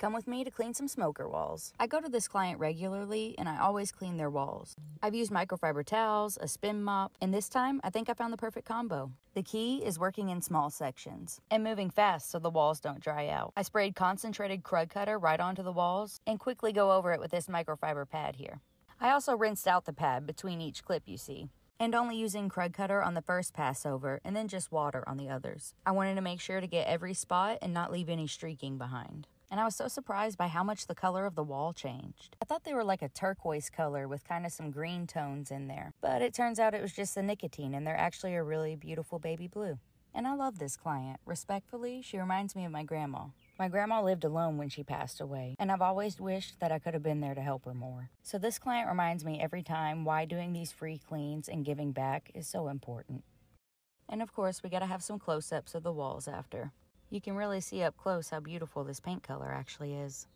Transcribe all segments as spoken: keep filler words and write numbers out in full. Come with me to clean some smoker walls. I go to this client regularly and I always clean their walls. I've used microfiber towels, a spin mop, and this time I think I found the perfect combo. The key is working in small sections and moving fast so the walls don't dry out. I sprayed concentrated crud cutter right onto the walls and quickly go over it with this microfiber pad here. I also rinsed out the pad between each clip you see, and only using crud cutter on the first pass over and then just water on the others. I wanted to make sure to get every spot and not leave any streaking behind. And I was so surprised by how much the color of the wall changed. I thought they were like a turquoise color with kind of some green tones in there, but it turns out it was just the nicotine and they're actually a really beautiful baby blue. And I love this client. Respectfully, she reminds me of my grandma. My grandma lived alone when she passed away, and I've always wished that I could have been there to help her more. So this client reminds me every time why doing these free cleans and giving back is so important. And of course, we gotta have some close-ups of the walls after. You can really see up close how beautiful this paint color actually is.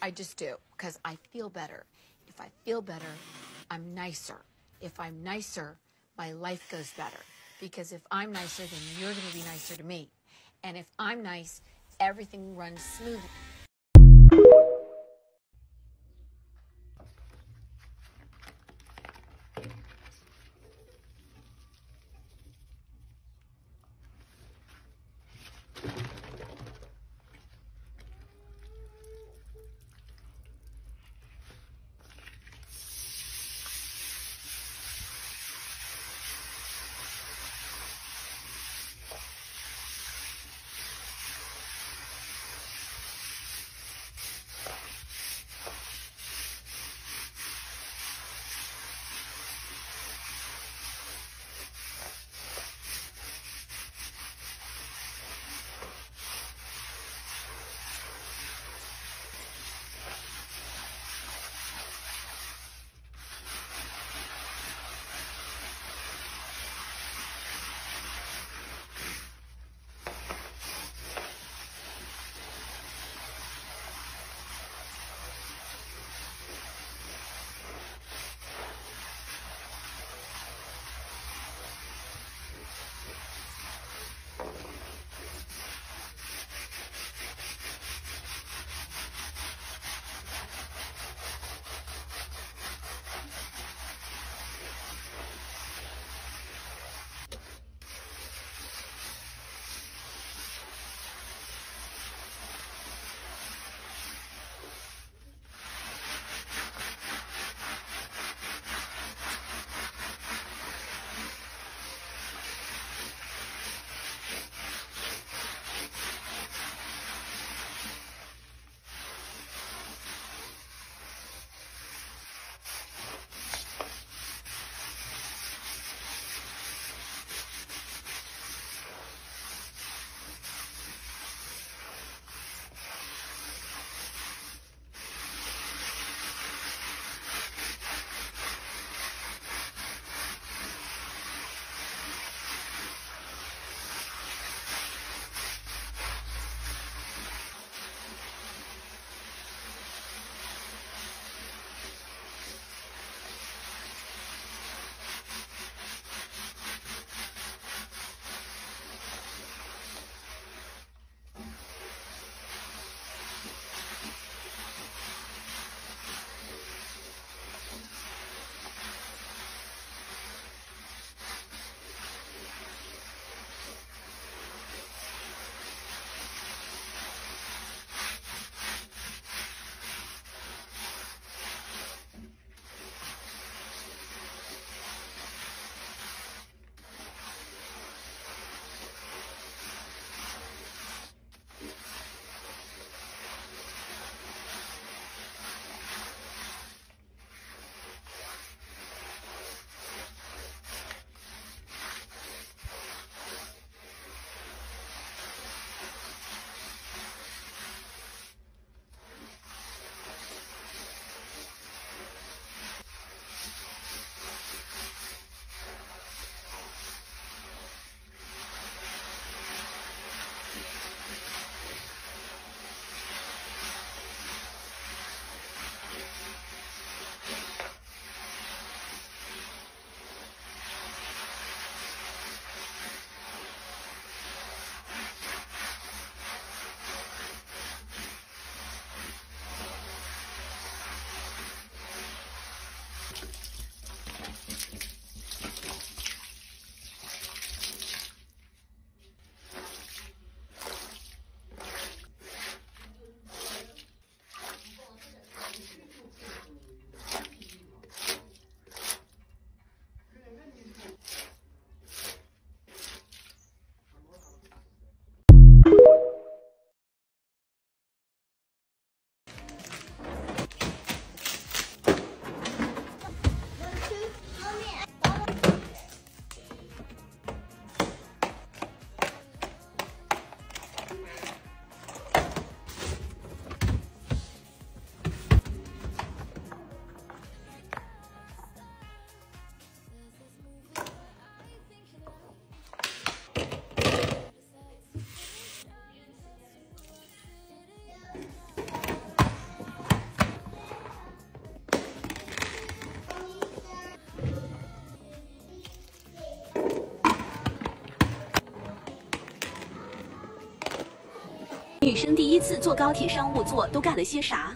I just do, because I feel better. If I feel better, I'm nicer. If I'm nicer, my life goes better. Because if I'm nicer, then you're gonna be nicer to me. And if I'm nice, everything runs smoothly. 女生第一次坐高铁商务座都干了些啥？